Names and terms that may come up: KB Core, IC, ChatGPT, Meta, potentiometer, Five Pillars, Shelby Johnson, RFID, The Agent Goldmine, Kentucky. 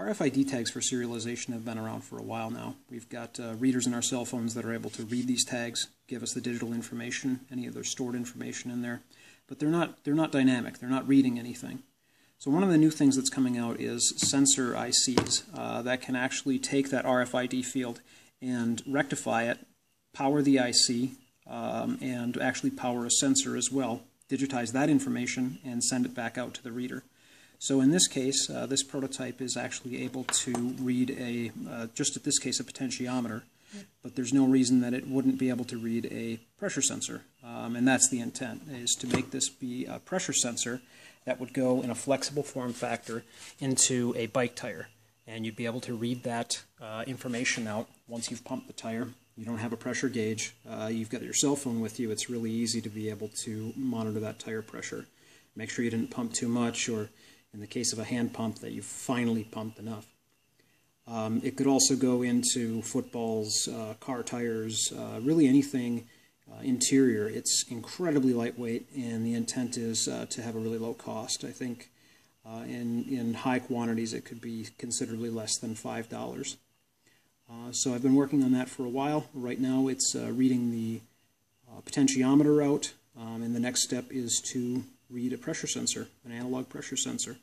RFID tags for serialization have been around for a while now. We've got readers in our cell phones that are able to read these tags, give us the digital information, any of their stored information in there. But they're not dynamic. They're not reading anything. So one of the new things that's coming out is sensor ICs that can actually take that RFID field and rectify it, power the IC, and actually power a sensor as well, digitize that information, and send it back out to the reader. So in this case, this prototype is actually able to read a, just at this case, a potentiometer, but there's no reason that it wouldn't be able to read a pressure sensor, and that's the intent, is to make this be a pressure sensor that would go in a flexible form factor into a bike tire, and you'd be able to read that information out once you've pumped the tire. You don't have a pressure gauge, you've got your cell phone with you, it's really easy to be able to monitor that tire pressure. Make sure you didn't pump too much, or in the case of a hand pump, that you've finally pumped enough. It could also go into footballs, car tires, really anything interior. It's incredibly lightweight, and the intent is to have a really low cost. I think in high quantities it could be considerably less than $5. So I've been working on that for a while. Right now it's reading the potentiometer out, and the next step is to read a pressure sensor, an analog pressure sensor.